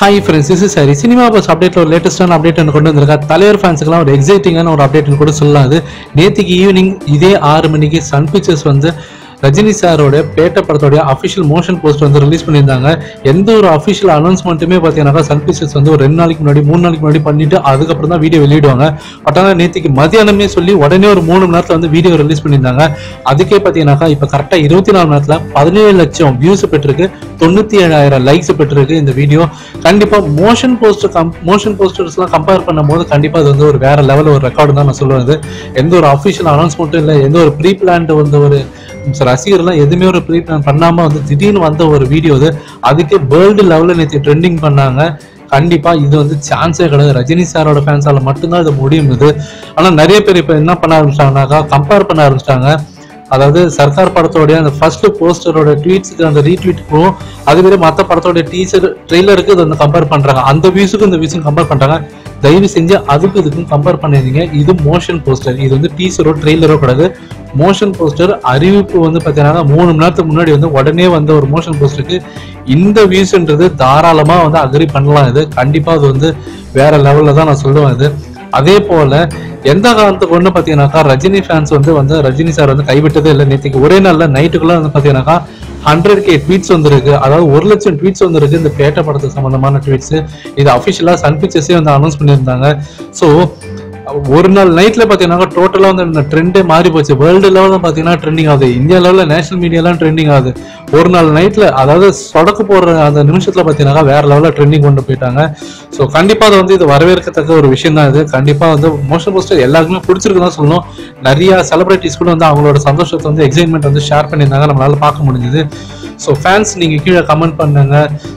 Hi friends, this is Hari. Cinemabuz update lo latest an update ennu kondu vandirukka. Thalayar fans ku oru exciting ana oru update ennu kuda sollala. Neethiki evening idhe 6 maniki Sun Pictures vandu Rajini saaroda Petta padathoda official motion poster vandu release panniranga. Endha oru official announcement ume pathina Sun Pictures vandu oru 2 naalukku munadi 3 naalukku munadi pannittu adukapram dhaan video veliyiduvanga. But ana neethiki madhiyaname solli odane oru 3 mani nerathula vandu video release panniranga. Adukke pathina ipo correct ah 24 mani nerathula 17 lakham views pettirukku 97000 likes பெற்றிருக்கு இந்த video கண்டிப்பா motion போஸ்டர்ஸ்ல compare பண்ணும்போது கண்டிப்பா அது வந்து ஒரு வேற level ஒரு ரெக்கார்ட் தான் நான் சொல்றது எந்த ஒரு ஆபீஷியல் அனௌன்ஸ்மென்ட் இல்ல எந்த ஒரு ப்ரீ பிளான்ட் வந்து ஒரு ரசிகர்லாம் எதுமே ஒரு ப்ரீ பிளான் பண்ணாம வந்து திடீர்னு வந்த ஒரு வீடியோ அது அதுக்கு வேர்ல்ட் லெவல்ல நேத்து ட்ரெண்டிங் பண்ணாங்க கண்டிப்பா இது வந்து சான்ஸே கிடையாது ரஜினி சாரோட ஃபேன்ஸால மட்டும் தான் இது முடியுது ஆனா நிறைய பேர் இப்ப என்ன பண்ண ஆரம்பிச்சாங்கனா கம்பேர் பண்ண ஆரம்பிச்சாங்க அதாவது சர்க்கார் படத்தோட அந்த ஃபர்ஸ்ட் போஸ்டரோட ட்வீட்ஸ்க்கு அந்த ரீட்வீட்க்கு அதுவே மற்ற படத்தோட டீசர் ட்ரெய்லருக்கு இத வந்து கம்பேர் பண்றாங்க அந்த வியூஸ்க்கு இந்த வியூஸ்க்கு கம்பேர் பண்றாங்க தயவு செஞ்சு அதுக்கு இதுக்கும் கம்பேர் பண்ணாதீங்க இது மோஷன் போஸ்டர் இது வந்து டீசரோ ட்ரெய்லரோ கிடையாது மோஷன் போஸ்டர் அறிவிப்பு வந்து பார்த்தீங்கன்னா 3 மணி நேரத்துக்கு முன்னாடி வந்து உடனே வந்த ஒரு மோஷன் போஸ்டருக்கு இந்த வியூஸ்ன்றது தாராளமா வந்து அக்ரி பண்ணலாம் இது கண்டிப்பா அது வந்து வேற லெவல்ல தான் நான் சொல்லுவேன் இது அதே போல எந்த காரணத்துக்கு ஒண்ணு பாத்தீங்கன்னாக்கா ரஜினி ஃபேன்ஸ் வந்து ரஜினி சார் வந்து கைவிட்டதே இல்லை நேற்றுக்கு ஒரே நாள்ல நைட்டுக்குள்ள வந்து பாத்தீங்கன்னாக்கா 100K ட்வீட்ஸ் வந்துருக்கு அதாவது 1 லட்சம் ட்வீட்ஸ் வந்துருக்கு இந்த பேட்ட படத்துக்கு சம்பந்தமான ட்வீட்ஸ் இது அஃபிஷியலா சன் பிக்சர்ஸே வந்து அனௌன்ஸ் பண்ணியிருந்தாங்க ஸோ ஒரு நாள் நைட்ல பாத்தீங்கன்னா டோட்டலா வந்து ட்ரெண்டே மாறி போச்சு வேர்ல்டு லெவல்ல பாத்தீங்கன்னா ட்ரெண்டிங் ஆகுது இந்தியா லெவல்ல நேஷனல் மீடியாலாம் ட்ரெண்டிங் ஆகுது ஒரு நாள் நைட்ல அதாவது சொடக்கு போற அந்த நிமிஷத்துல பாத்தீங்கன்னா வேற லெவல்ல ட்ரெண்டிங் கொண்டு போயிட்டாங்க ஸோ கண்டிப்பா அது வந்து இது வரவேற்கத்தக்க ஒரு விஷயம் தான் இது கண்டிப்பா வந்து மோஷன் போஸ்டர் எல்லாருக்குமே பிடிச்சிருக்குதான் சொல்லணும் நிறைய செலிபிரிட்டிஸ் கூட வந்து அவங்களோட சந்தோஷத்தை வந்து எக்ஸைட்மெண்ட் வந்து ஷேர் பண்ணியிருந்தாங்க நம்மளால பார்க்க முடிஞ்சது ஸோ ஃபேன்ஸ் நீங்க கீழே கமெண்ட் பண்ணுங்க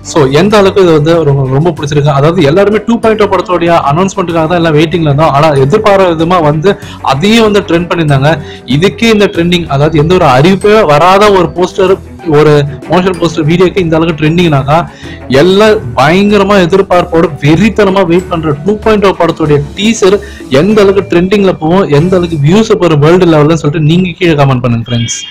ஸோ எந்த அளவுக்கு இது வந்து ரொம்ப பிடிச்சிருக்கு அதாவது எல்லாருமே 2.0 படத்தோடைய அனௌன்ஸ்மெண்ட்டுக்காக தான் எல்லாம் வெயிட்டிங்ல இருந்தோம் ஆனா எதிர்பாராத விதமா வந்து அதையும் வந்து ட்ரெண்ட் பண்ணியிருந்தாங்க இதுக்கே இந்த ட்ரெண்டிங் அதாவது எந்த ஒரு அறிவிப்பே வராத ஒரு போஸ்டர் ஒரு மோஷன் போஸ்டர் வீடியோக்கு இந்த அளவுக்கு ட்ரெண்டிங்னாக்கா எல்லாம் பயங்கரமா எதிர்பார்ப்போட வெறித்தனமா வெயிட் பண்ற 2.0 படத்தோடைய டீசர் எந்த அளவுக்கு ட்ரெண்டிங்ல போவோம் எந்த அளவுக்கு வியூஸ் போற வேர்ல்டு லெவல்ல சொல்லிட்டு நீங்க கீழே கமெண்ட் பண்ணுங்க ஃப்ரெண்ட்ஸ்